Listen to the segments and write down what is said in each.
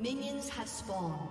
Minions have spawned.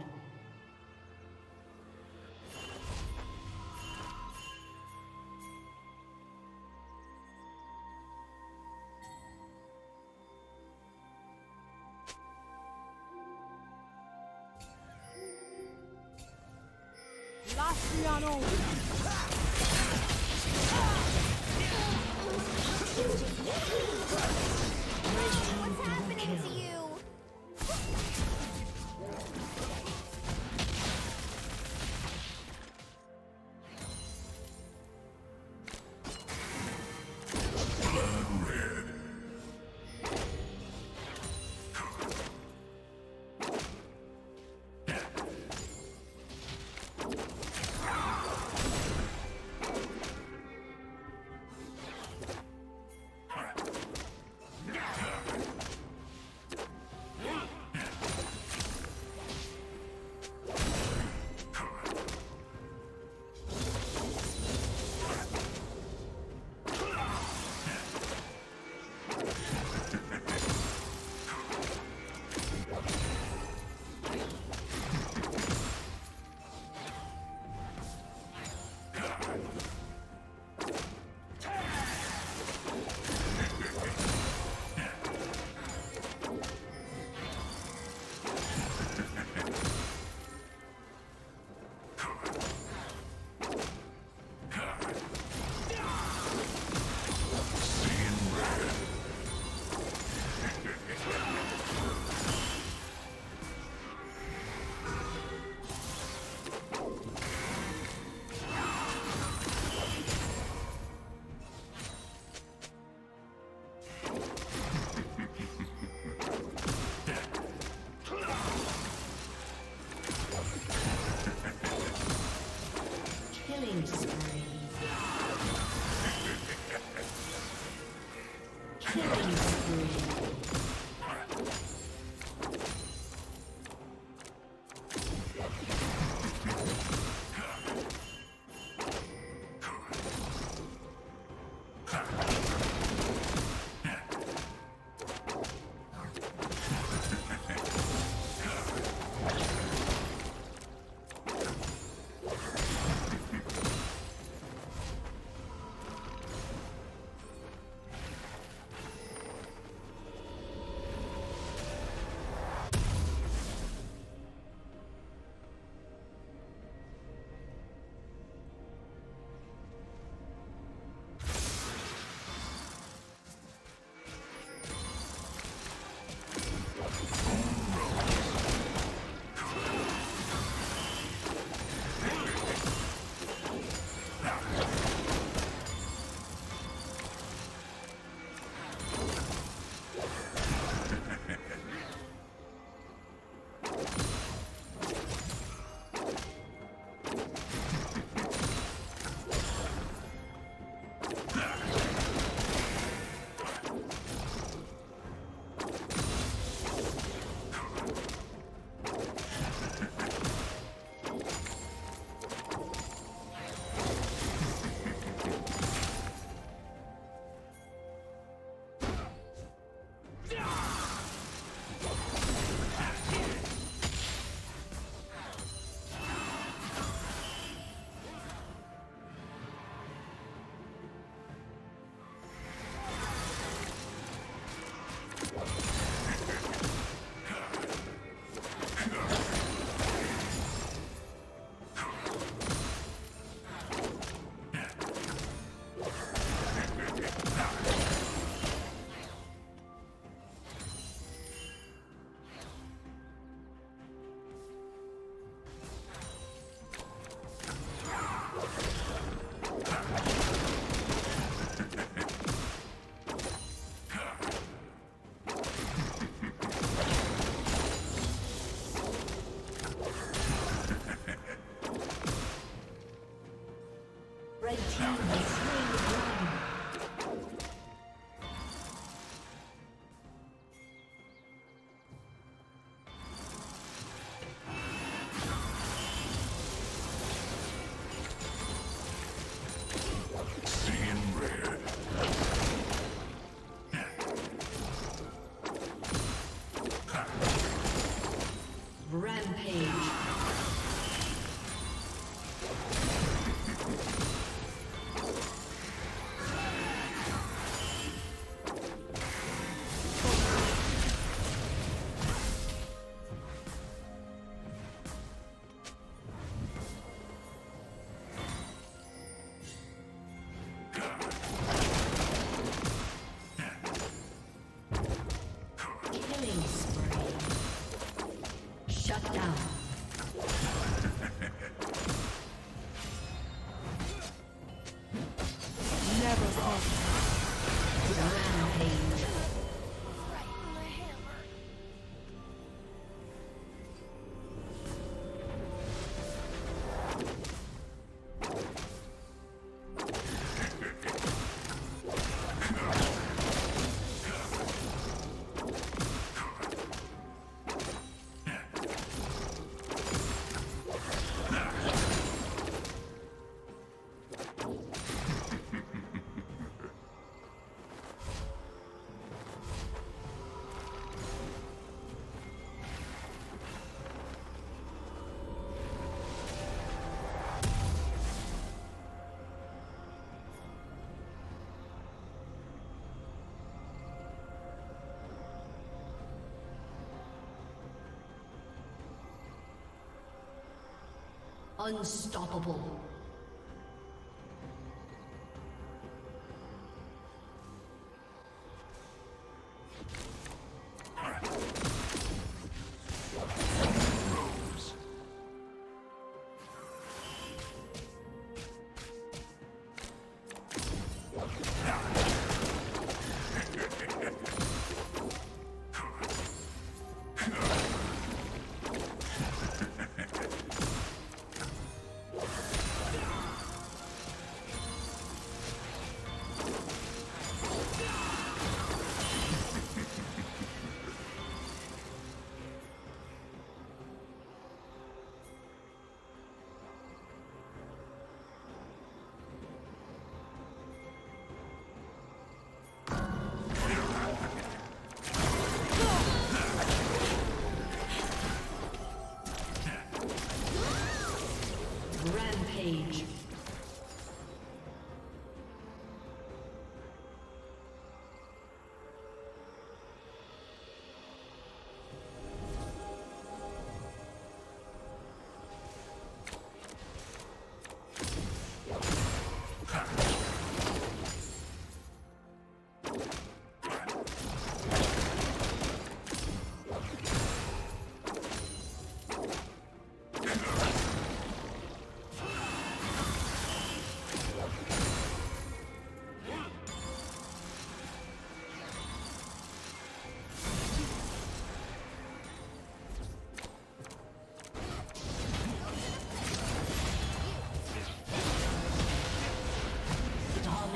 Unstoppable.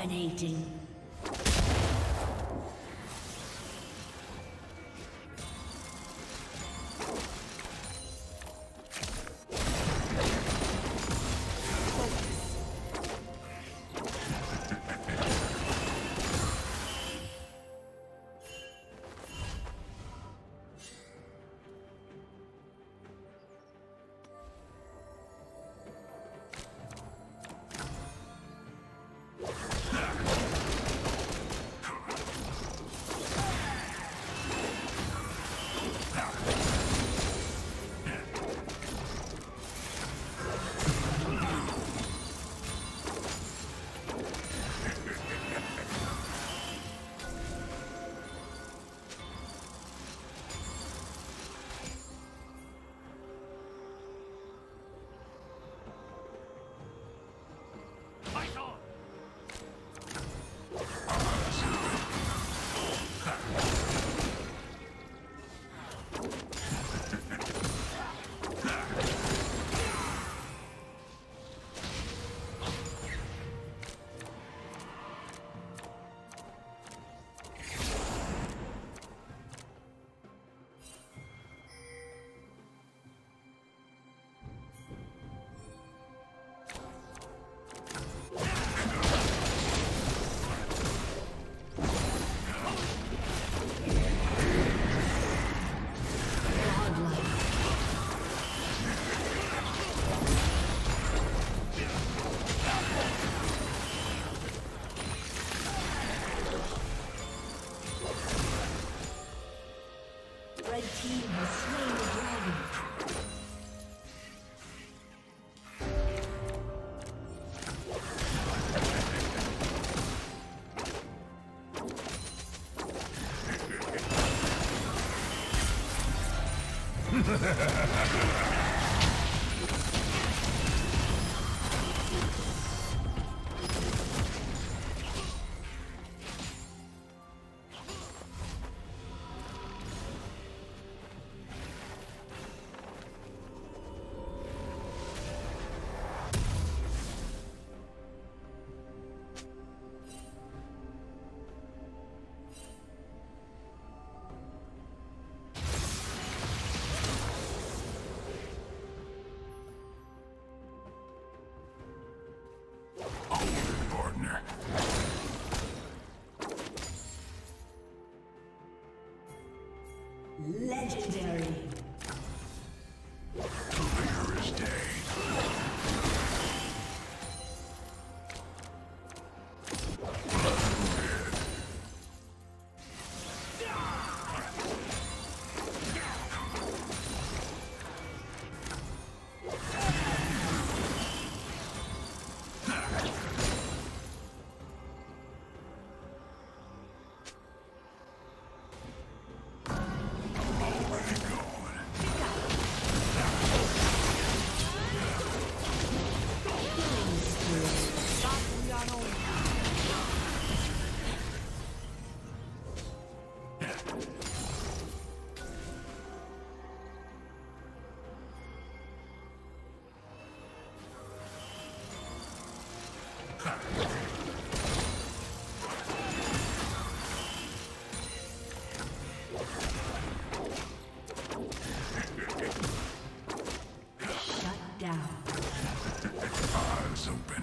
Age. Dominating. Legendary. is open.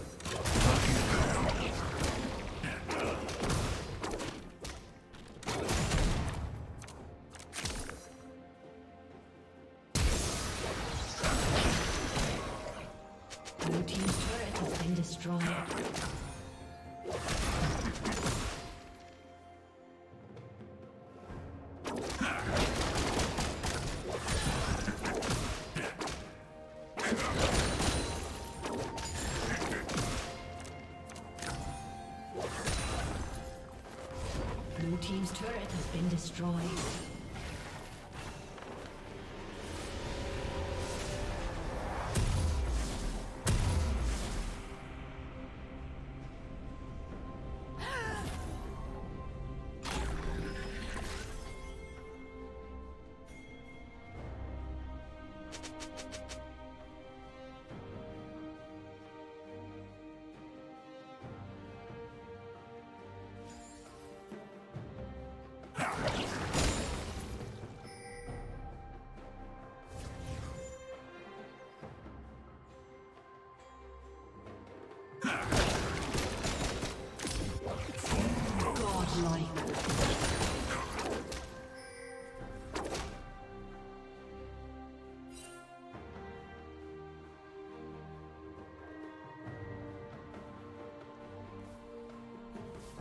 Blue team's turret has been destroyed. Blue team's turret has been destroyed.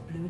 Blue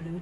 Blue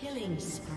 Killing spree.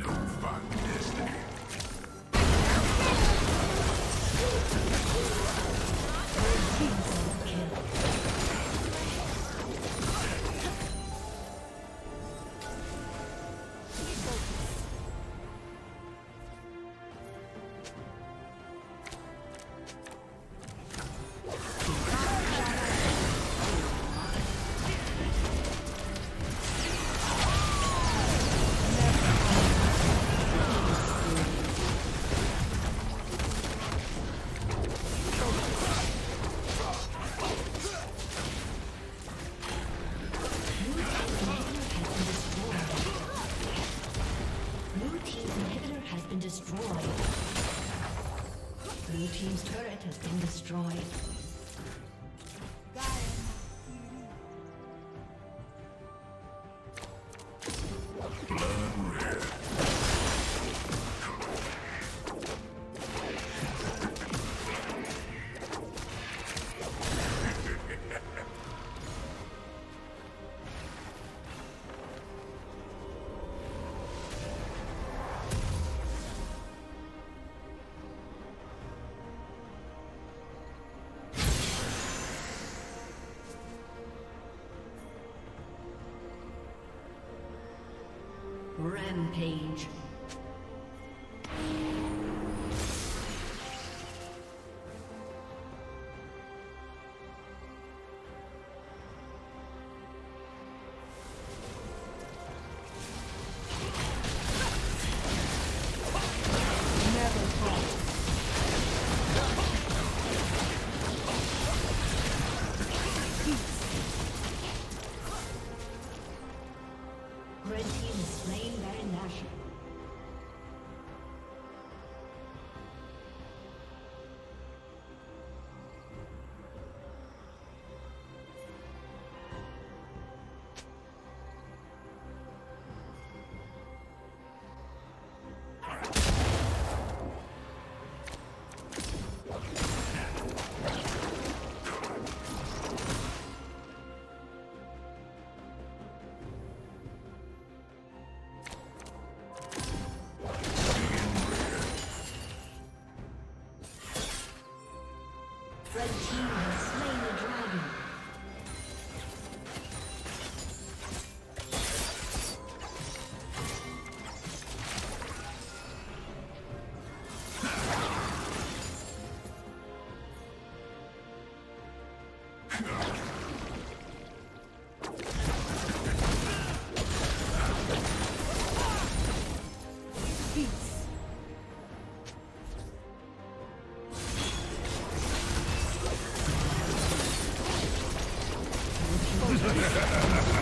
No fun, Destiny. Red team's double kill. Blue team's turret has been destroyed. Rampage. Ha ha ha ha!